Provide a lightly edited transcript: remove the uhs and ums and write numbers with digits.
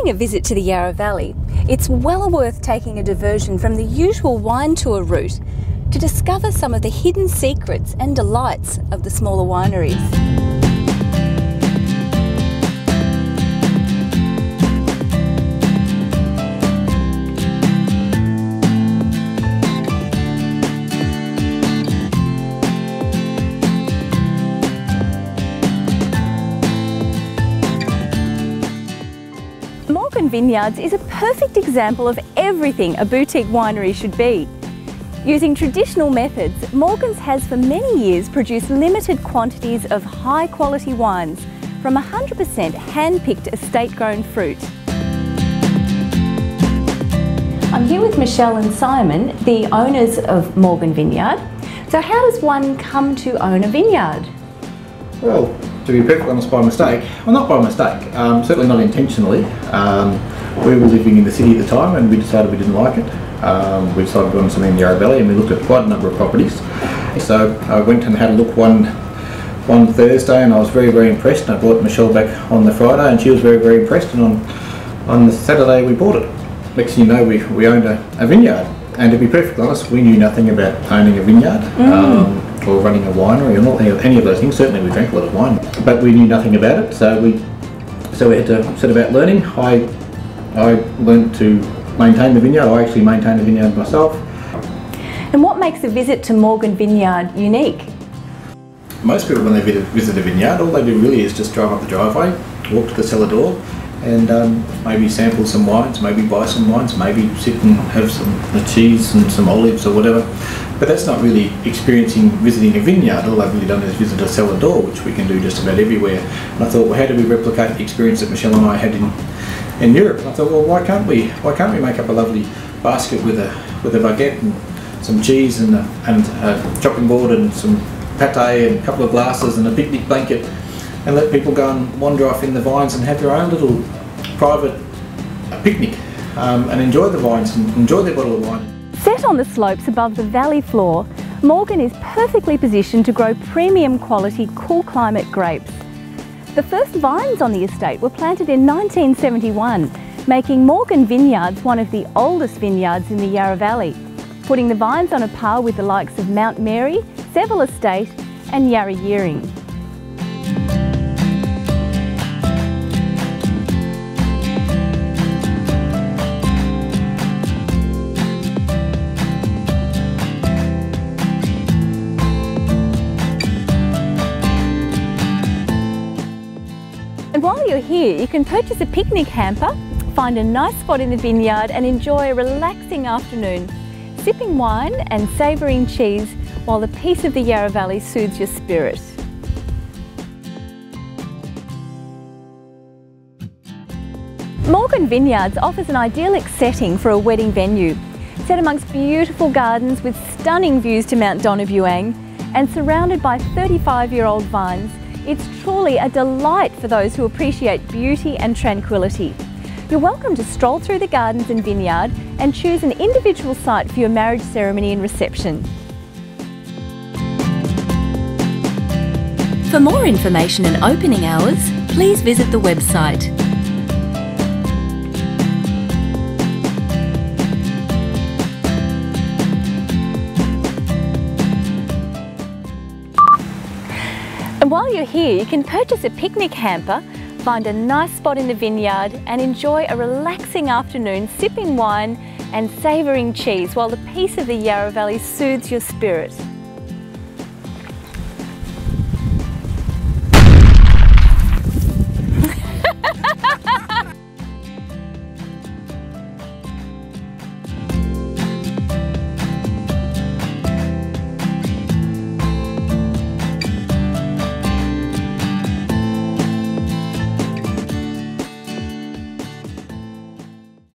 planning a visit to the Yarra Valley, it's well worth taking a diversion from the usual wine tour route to discover some of the hidden secrets and delights of the smaller wineries. Morgan Vineyards is a perfect example of everything a boutique winery should be. Using traditional methods, Morgan's has for many years produced limited quantities of high quality wines from 100% hand-picked estate-grown fruit. I'm here with Michelle and Simon, the owners of Morgan Vineyard. So how does one come to own a vineyard? Well, to be perfectly honest, by mistake. Well, not by mistake, certainly not intentionally. We were living in the city at the time and we decided we didn't like it. We decided to do something in the Yarra Valley and we looked at quite a number of properties. So I went and had a look one Thursday and I was very, very impressed, and I brought Michelle back on the Friday and she was very, very impressed, and on the Saturday we bought it. Next thing you know, we owned a vineyard, and to be perfectly honest, we knew nothing about owning a vineyard. Or running a winery, or not any of those things. Certainly we drank a lot of wine, but we knew nothing about it, so we had to set about learning. I learnt to maintain the vineyard. I actually maintain the vineyard myself. And what makes a visit to Morgan Vineyard unique? Most people, when they visit a vineyard, all they do really is just drive up the driveway, walk to the cellar door, and maybe sample some wines, maybe buy some wines, maybe sit and have some cheese and some olives or whatever. But that's not really experiencing visiting a vineyard. All I've really done is visit a cellar door, which we can do just about everywhere. And I thought, well, how do we replicate the experience that Michelle and I had in Europe? And I thought, well, why can't we make up a lovely basket with a baguette and some cheese and a chopping board and some pate and a couple of glasses and a picnic blanket, and let people go and wander off in the vines and have their own little private picnic and enjoy the vines and enjoy their bottle of wine. Set on the slopes above the valley floor, Morgan is perfectly positioned to grow premium quality cool climate grapes. The first vines on the estate were planted in 1971, making Morgan Vineyards one of the oldest vineyards in the Yarra Valley, putting the vines on a par with the likes of Mount Mary, Seville Estate and Yarra Yering. And while you're here, you can purchase a picnic hamper, find a nice spot in the vineyard and enjoy a relaxing afternoon, sipping wine and savouring cheese while the peace of the Yarra Valley soothes your spirit. Morgan Vineyards offers an idyllic setting for a wedding venue, set amongst beautiful gardens with stunning views to Mount Donna Buang and surrounded by 35-year-old vines. It's truly a delight for those who appreciate beauty and tranquility. You're welcome to stroll through the gardens and vineyard and choose an individual site for your marriage ceremony and reception. For more information and opening hours, please visit the website. While you're here, you can purchase a picnic hamper, find a nice spot in the vineyard and enjoy a relaxing afternoon sipping wine and savouring cheese while the peace of the Yarra Valley soothes your spirit.